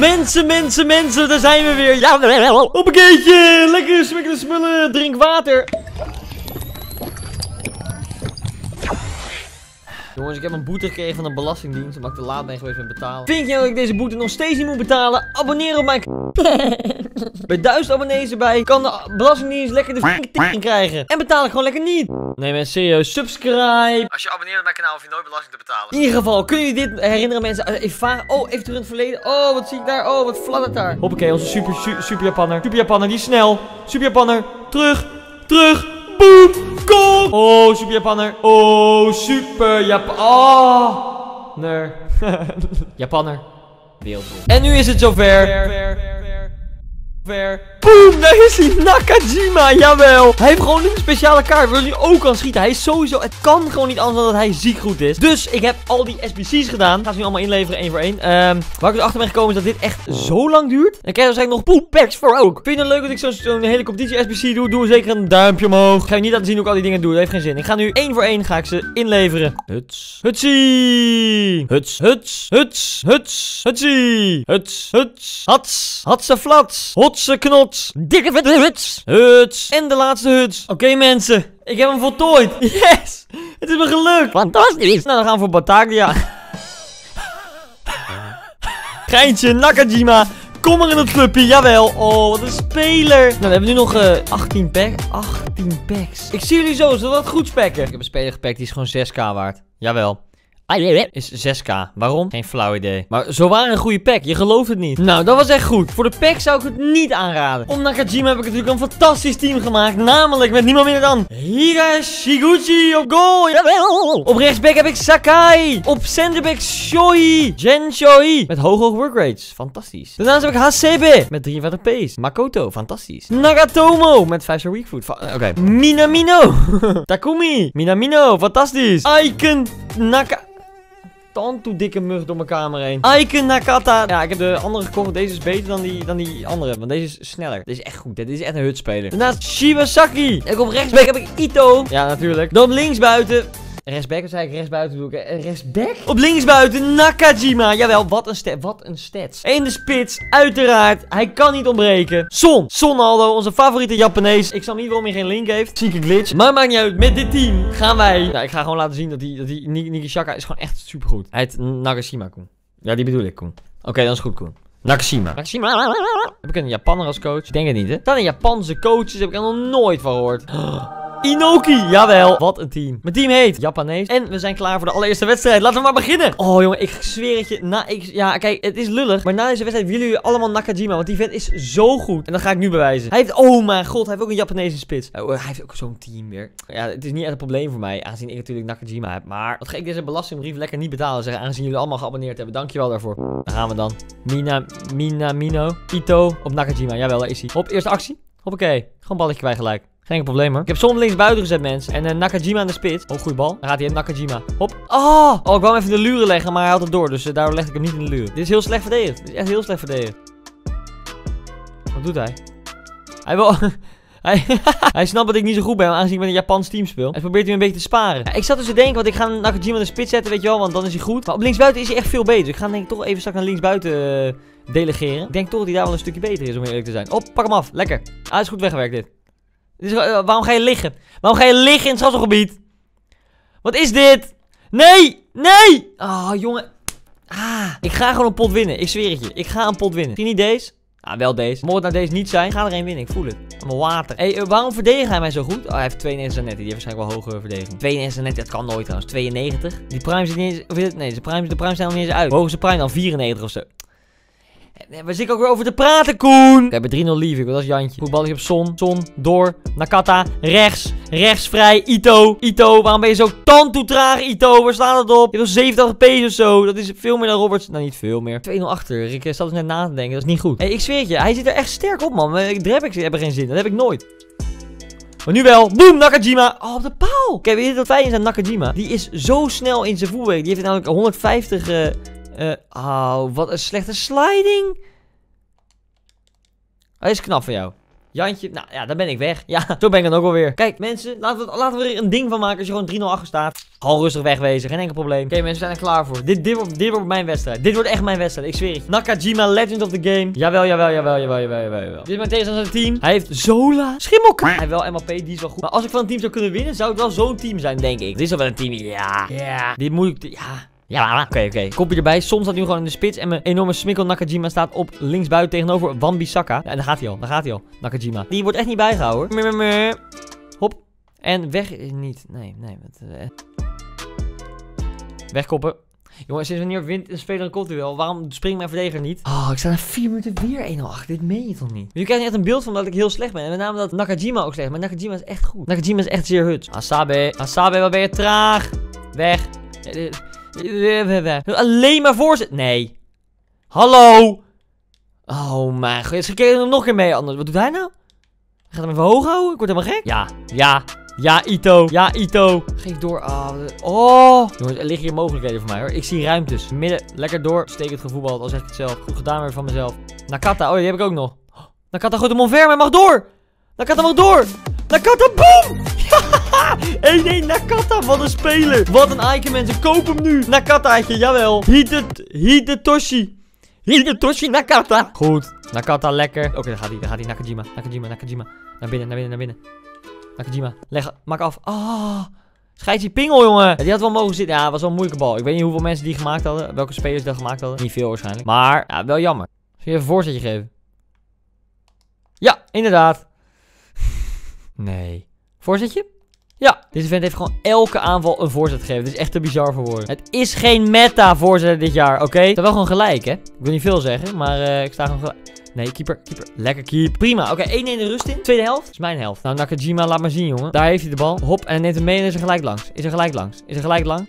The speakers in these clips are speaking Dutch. Mensen, daar zijn we weer. Ja, op een keertje. Lekker smikkelen, smullen. Drink water. Jongens, ik heb een boete gekregen van de belastingdienst omdat ik te laat ben geweest met betalen. Vind je dat ik deze boete nog steeds niet moet betalen? Abonneer op mijn Bij 1000 abonnees erbij kan de belastingdienst lekker de f***ing krijgen. En betaal ik gewoon lekker niet. Nee mensen, serieus, subscribe. Als je abonneert op mijn kanaal hoef je nooit belasting te betalen. In ieder geval, kunnen jullie dit herinneren mensen? Oh, even terug in het verleden. Oh, wat zie ik daar? Oh, wat fladdert daar? Hoppakee, onze super Japanner. Super Japanner, die is snel. Super Japanner, terug. Boom, kom. Oh, super Japanner. Oh, super Japanner. Oh, nee. Japanner. Wereldboek. En nu is het zover. Boom, daar is hij, Nakajima, jawel. Hij heeft gewoon een speciale kaart waar hij ook kan schieten. Hij is sowieso, het kan gewoon niet anders dan dat hij ziek goed is. Dus ik heb al die SBC's gedaan. Ik ga ze nu allemaal inleveren, 1 voor 1. Waar ik erachter ben gekomen is dat dit echt zo lang duurt. En ik krijg waarschijnlijk nog poolpacks voor ook. Vind je het leuk dat ik zo'n hele competitie SBC doe? Doe zeker een duimpje omhoog. Ik ga je niet laten zien hoe ik al die dingen doe, dat heeft geen zin. Ik ga nu 1 voor 1 ga ik ze inleveren. Hutsie. Hats. Hatseflats. Hotse knots. Dikke vette huts. En de laatste huts. Oké, mensen. Ik heb hem voltooid. Yes. Het is me gelukt. Fantastisch. Nou, dan gaan we voor Bataglia. Geintje, Nakajima. Kom maar in het clubje, jawel. Oh, wat een speler. Nou, we hebben nu nog 18 packs. 18 packs. Ik zie jullie zo, zodat dat goed spekken. Ik heb een speler gepakt, die is gewoon 6k waard. Jawel. Is 6k. Waarom? Geen flauw idee. Maar zo waren een goede pack. Je gelooft het niet. Nou, dat was echt goed. Voor de pack zou ik het niet aanraden. Om Nakajima heb ik natuurlijk een fantastisch team gemaakt. Namelijk met niemand minder dan Higashiguchi op goal. Jawel. Op rechtsback heb ik Sakai. Op centerback Shoji. Met hoge workrates. Fantastisch. Daarnaast heb ik Hasebe met 43 P's. Makoto. Fantastisch. Nagatomo met 5-star weak food. Oké. Minamino. Takumi. Minamino. Fantastisch. Icon Naka. Tanto dikke mug door mijn kamer heen. Ito Nakata. Ja, ik heb de andere gekocht. Deze is beter dan die andere. Want deze is sneller. Deze is echt goed. Dit is echt een hutspeler. Daarnaast Shibasaki. En op rechtsback heb ik Ito. Ja, natuurlijk. Dan linksbuiten. Rechtsback, wat zei ik? Rechtsbuiten doe ik. Rechtsback? Op linksbuiten Nakajima. Jawel, wat een stats. En de spits, uiteraard. Hij kan niet ontbreken. Son Ronaldo, onze favoriete Japanees. Ik snap niet waarom hij geen link heeft. Zieke glitch. Maar maakt niet uit. Met dit team gaan wij. Ja, ik ga gewoon laten zien dat die Nikishaka is gewoon echt supergoed. Hij heet Nakajima, Koen. Ja, die bedoel ik, Koen. Oké, dat is goed, Koen. Nakajima. Heb ik een Japanner als coach? Ik denk het niet, hè? Dan een Japanse coaches heb ik er nog nooit van gehoord. Inoki, jawel. Wat een team. Mijn team heet Japanees. En we zijn klaar voor de allereerste wedstrijd. Laten we maar beginnen. Oh jongen, ik zweer het je. Ja, kijk, het is lullig. Maar na deze wedstrijd willen jullie allemaal Nakajima. Want die vent is zo goed. En dat ga ik nu bewijzen. Hij heeft, oh mijn god, hij heeft ook een Japanese spits. Hij heeft ook zo'n team weer. Ja, het is niet echt een probleem voor mij. Aangezien ik natuurlijk Nakajima heb. Maar wat ga ik deze belastingbrief lekker niet betalen. Zeggen, aangezien jullie allemaal geabonneerd hebben. Dankjewel daarvoor. Daar gaan we dan. Minamino. Ito op Nakajima. Jawel, daar is hij. Hop, eerste actie. Hoppakee. Gewoon balletje bij gelijk. Geen probleem hoor. Ik heb Son links buiten gezet, mensen. En Nakajima aan de spits. Oh, goede bal. Daar gaat hij in. Nakajima. Hop. Oh, ik wou hem even in de luren leggen, maar hij had het door. Dus daarom legde ik hem niet in de luren. Dit is heel slecht verdedigd. Dit is echt heel slecht verdedigd. Wat doet hij? Hij wil... Hij snapt dat ik niet zo goed ben, aangezien ik met een Japans team speel. Hij probeert nu een beetje te sparen. Ja, ik zat dus te denken, want ik ga Nakajima aan de spits zetten, weet je wel. Want dan is hij goed. Maar op linksbuiten is hij echt veel beter. Ik ga hem denk ik toch even straks naar linksbuiten delegeren. Ik denk toch dat hij daar wel een stukje beter is, om eerlijk te zijn. Hop, pak hem af. Lekker. Hij is goed weggewerkt dit. Dus, waarom ga je liggen? Waarom ga je liggen in het schapselgebied? Wat is dit? Nee! Nee! Oh, jongen. Ah, ik ga gewoon een pot winnen. Ik zweer het je. Ik ga een pot winnen. Zie je niet deze? Ah, wel deze. Mocht het nou deze niet zijn, ik ga er één winnen. Ik voel het. Allemaal water. Hé, waarom verdedigt hij mij zo goed? Oh, hij heeft 92 aan net. Die heeft waarschijnlijk wel hoge verdediging. 92 aan net, dat kan nooit trouwens. 92. Die prime zit niet eens... Of is het, nee, de prime zijn nog niet eens uit. Hoogste prime dan 94 of zo. Waar zit ik ook weer over te praten, Koen? We hebben 3-0 lief, dat is Jantje. Goed balletje op Son, door, Nakata, rechts vrij, Ito, waarom ben je zo tantoe traag, Ito? Waar staat het op? Je hebt 70 P's of zo, dat is veel meer dan Roberts. Nou, niet veel meer. 2-0 achter, ik zat dus net na te denken, dat is niet goed. Hé, ik zweer het je, hij zit er echt sterk op, man. Drebbacks hebben geen zin, dat heb ik nooit. Maar nu wel. Boom, Nakajima. Oh, op de paal. Oké, weet je wat wij in zijn Nakajima? Die is zo snel in zijn voetwerk, die heeft namelijk 150... wat een slechte sliding. Hij is knap van jou. Jantje. Nou ja, dan ben ik weg. Ja, zo ben ik dan ook alweer. Kijk, mensen, laten we er een ding van maken als je gewoon 3-0 achter staat. Gewoon rustig wegwezen, geen enkel probleem. Oké, mensen, we zijn er klaar voor. Dit wordt mijn wedstrijd. Dit wordt echt mijn wedstrijd, ik zweer het. Nakajima, legend of the game. Jawel. Dit is mijn tegenstander team. Hij heeft Zola. Schimmelk. Hij heeft wel MLP, die is wel goed. Maar als ik van een team zou kunnen winnen, zou ik wel zo'n team zijn, denk ik. Dit is al wel een team, ja. Ja. Dit moet ik, ja. Ja, oké. Kopje erbij. Soms staat hij nu gewoon in de spits. En mijn enorme smikkel Nakajima staat op linksbuiten tegenover Wan-Bissaka. Ja, daar gaat hij al. Nakajima. Die wordt echt niet bijgehouden. Hop. En weg is niet. Nee. Wegkoppen. Jongens, sinds wanneer wint een speler een kopduel? Waarom springt mijn verdediger niet? Oh, ik sta na 4 minuten weer 1-0 achter. Dit meen je toch niet? Nu krijg je echt een beeld van dat ik heel slecht ben. En met name dat Nakajima ook slecht is. Maar Nakajima is echt goed. Nakajima is echt zeer hut. Hasebe, wat ben je traag? Weg. Alleen maar voorzet. Nee. Hallo. Oh mijn god. Ze keren hem nog een keer mee anders. Wat doet hij nou? Hij gaat hem even hoog houden. Ik word helemaal gek. Ja, Ito. Geef door. Oh. Jongens, er liggen hier mogelijkheden voor mij hoor. Ik zie ruimtes. Midden. Lekker door. Steek het gevoetbald. Al zeg ik het zelf. Goed gedaan weer van mezelf. Nakata. Oh, die heb ik ook nog. Nakata gooit hem omver. Maar hij mag door. Nakata mag door. Nakata. Boom. 1-1 Nakata, wat een speler. Wat een icon mensen, koop hem nu. Nakataatje, jawel. Hidetoshi Nakata. Goed, Nakata lekker. Oké, daar gaat hij. Nakajima. Naar binnen. Nakajima, maak af. Oh, schijt die pingel jongen. Die had wel mogen zitten, ja, was wel een moeilijke bal. Ik weet niet hoeveel mensen die gemaakt hadden, welke spelers dat gemaakt hadden. Niet veel waarschijnlijk, maar ja, wel jammer. Zal je even een voorzetje geven? Ja, inderdaad. Nee. Voorzetje? Ja, deze vent heeft gewoon elke aanval een voorzet gegeven. Dit is echt te bizar voor woorden. Het is geen meta voorzet dit jaar, oké? Het is wel gewoon gelijk, hè? Ik wil niet veel zeggen, maar ik sta gewoon gelijk. Nee, keeper. Lekker keep. Prima, oké, 1-1 de rust in. Tweede helft. Dat is mijn helft. Nou, Nakajima, laat maar zien, jongen. Daar heeft hij de bal. Hop, en hij neemt hem mee en is er gelijk langs.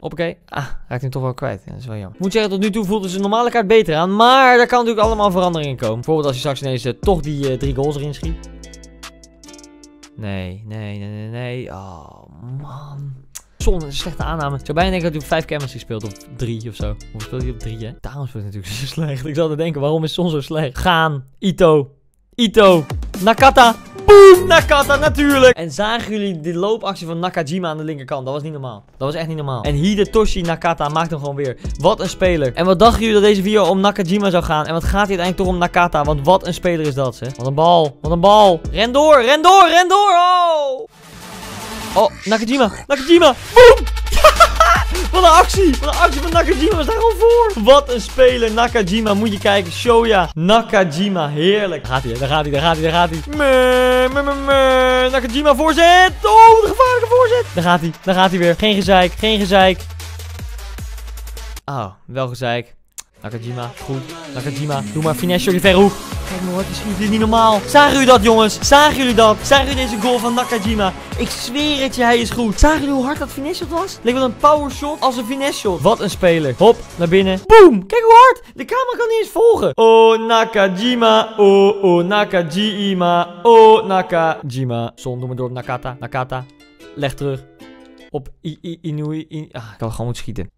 Hoppakee. Ah, raakt hem toch wel kwijt. Ja, dat is wel jammer. Ik moet zeggen, tot nu toe voelt dus een normale kaart beter aan. Maar daar kan natuurlijk allemaal verandering in komen. Bijvoorbeeld als je straks ineens toch die 3 goals erin schiet. Nee. Oh, man. Son is een slechte aanname. Ik zou bijna denken dat hij op 5 cameras speelt. Of 3 of zo. Hoe speelt hij op 3, hè? Daarom speelt hij natuurlijk zo slecht. Ik zat te denken, waarom is Son zo slecht? Gaan. Ito. Nakata. Boom. Nakata, natuurlijk. En zagen jullie die loopactie van Nakajima aan de linkerkant? Dat was niet normaal. Dat was echt niet normaal. En Hidetoshi Nakata maakt hem gewoon weer. Wat een speler. En wat dachten jullie dat deze video om Nakajima zou gaan? En wat gaat hij uiteindelijk toch om Nakata? Want wat een speler is dat, hè? Wat een bal. Ren door. Oh, Nakajima. Boom. Wat een actie van Nakajima was daar gewoon voor. Wat een speler, Nakajima. Moet je kijken, Shoya. Nakajima, heerlijk. Daar gaat hij. Nakajima voorzet. Oh, de gevaarlijke voorzet. Daar gaat hij weer. Geen gezeik. Oh, wel gezeik. Nakajima, goed. Nakajima, doe maar finesse door die verre hoek. Kijk maar, dit is niet normaal. Zagen jullie dat, jongens? Zagen jullie deze goal van Nakajima? Ik zweer het je, hij is goed. Zagen jullie hoe hard dat finesse shot was? Leek wel een power shot als een finesse shot. Wat een speler. Hop, naar binnen. Boom! Kijk hoe hard! De camera kan niet eens volgen. Oh, Nakajima. Oh, Nakajima. Oh, Nakajima. Son, doe maar door op Nakata. Nakata, leg terug. Op Inui. Ik had gewoon moeten schieten.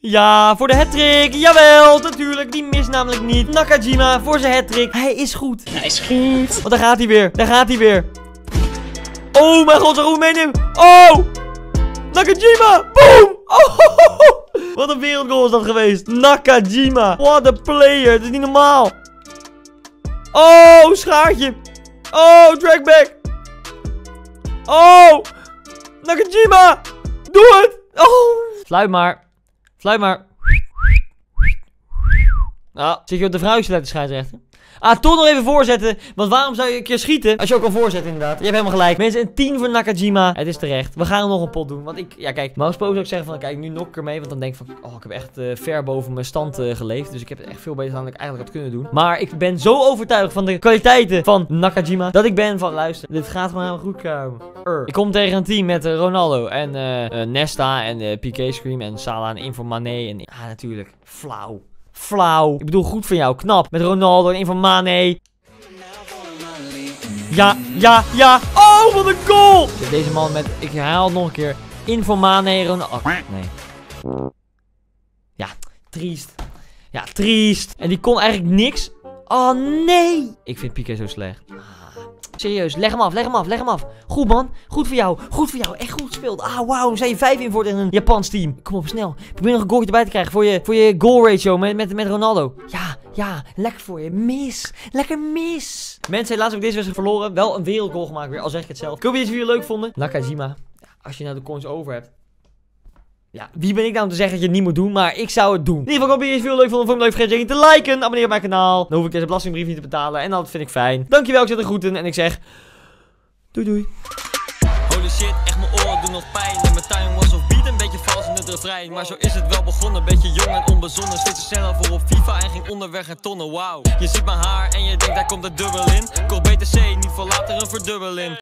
Ja, voor de hattrick. Jawel, natuurlijk. Die mist namelijk niet. Nakajima voor zijn hattrick. Hij is goed. Want daar gaat hij weer. Oh mijn god, zo goed meenemen. Oh! Nakajima! Boom! Oh! Wat een wereldgoal is dat geweest. Nakajima. What a player. Het is niet normaal. Oh, schaartje. Oh, trackback. Oh! Nakajima! Doe het! Oh! Fluit maar. Nou, zit je op de vrouwtje te scheidsrechter? Ah, toch nog even voorzetten. Want waarom zou je een keer schieten? Als je ook kan voorzetten, inderdaad. Je hebt helemaal gelijk. Mensen, een 10 voor Nakajima. Het is terecht. We gaan hem nog een pot doen. Want ja, kijk. Maar als Poos zou ik zeggen van, kijk, nu nok ik ermee. Want dan denk ik van, oh, ik heb echt ver boven mijn stand geleefd. Dus ik heb het echt veel beter dan ik eigenlijk had kunnen doen. Maar ik ben zo overtuigd van de kwaliteiten van Nakajima. Dat ik ben van, luister, dit gaat gewoon helemaal goed komen. Ik kom tegen een team met Ronaldo en Nesta en Piqué Scream en Salah en Info Mané. En ah, natuurlijk. Flauw. Ik bedoel, goed van jou. Knap. Met Ronaldo en een van Mané. Ja. Oh, wat een goal. Deze man met... Ik herhaal het nog een keer. In van Mané, Ronaldo. Oh, nee. Ja, triest. En die kon eigenlijk niks. Oh nee. Ik vind Piqué zo slecht. Serieus, leg hem af, leg hem af, leg hem af. Goed man, goed voor jou, goed voor jou. Echt goed gespeeld. Ah, wauw, er zijn 5 in voor een Japans team. Kom op, snel. Probeer nog een goaltje erbij te krijgen voor je goal ratio met Ronaldo. Ja, ja, lekker voor je. Mis, lekker mis. Mensen, helaas heb ik deze wedstrijd verloren. Wel een wereldgoal gemaakt weer, al zeg ik het zelf. Ik hoop dat jullie het leuk vonden. Nakajima, als je nou de coins over hebt. Ja, wie ben ik nou om te zeggen dat je het niet moet doen, maar ik zou het doen. In ieder geval, ik hoop dat jullie het heel leuk vonden. Vond ik het leuk, vergeet niet te liken, abonneer op mijn kanaal. Dan hoef ik deze belastingbrief niet te betalen en dat vind ik fijn. Dankjewel, ik zet de groeten en ik zeg, doei doei. Holy shit, echt mijn oren doen nog pijn. En mijn timing was of beat, een beetje vals in het refrein. Maar zo is het wel begonnen, beetje jong en onbezonnen. Steeds sneller voor op FIFA en ging onderweg en tonnen, wauw. Je ziet mijn haar en je denkt, daar komt het dubbel in. Kocht BTC, niet voor later een verdubbeling.